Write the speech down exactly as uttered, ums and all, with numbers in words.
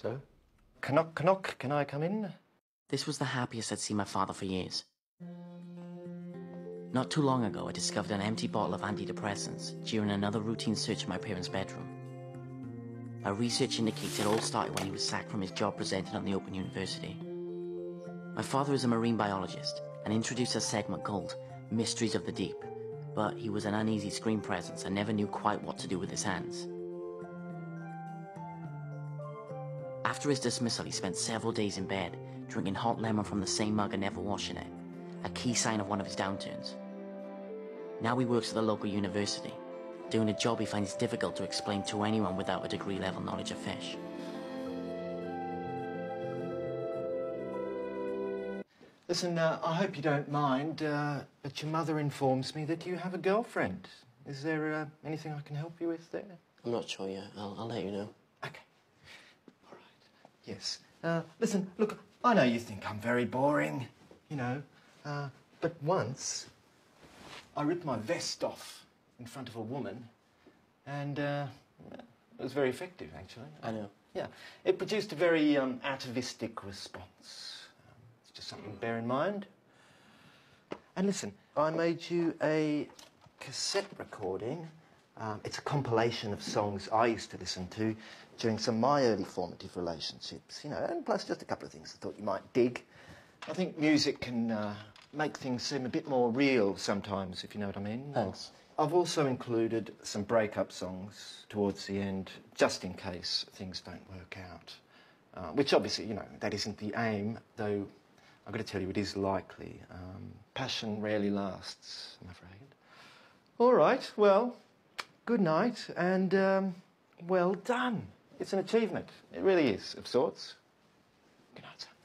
So? Knock, knock, can I come in? This was the happiest I'd seen my father for years. Not too long ago, I discovered an empty bottle of antidepressants during another routine search in my parents' bedroom. Our research indicates it all started when he was sacked from his job presenting on the Open University. My father is a marine biologist and introduced a segment called Mysteries of the Deep, but he was an uneasy screen presence and never knew quite what to do with his hands. After his dismissal, he spent several days in bed, drinking hot lemon from the same mug and never washing it, a key sign of one of his downturns. Now he works at the local university, doing a job he finds difficult to explain to anyone without a degree-level knowledge of fish. Listen, uh, I hope you don't mind, uh, but your mother informs me that you have a girlfriend. Is there uh, anything I can help you with there? I'm not sure yet. I'll, I'll let you know. Okay. All right. Yes. Uh, listen, look, I know you think I'm very boring, you know, uh, but once I ripped my vest off in front of a woman, and uh, it was very effective, actually. I know. Yeah, it produced a very um, atavistic response. Um, it's just something to bear in mind. And listen, I made you a cassette recording. Um, it's a compilation of songs I used to listen to during some of my early formative relationships, you know, and plus just a couple of things I thought you might dig. I think music can uh, make things seem a bit more real sometimes, if you know what I mean. Thanks. I've also included some breakup songs towards the end, just in case things don't work out. Uh, which obviously, you know, that isn't the aim, though I've got to tell you it is likely. Um, passion rarely lasts, I'm afraid. All right, well, good night and um, well done. It's an achievement. It really is, of sorts. Good night, son.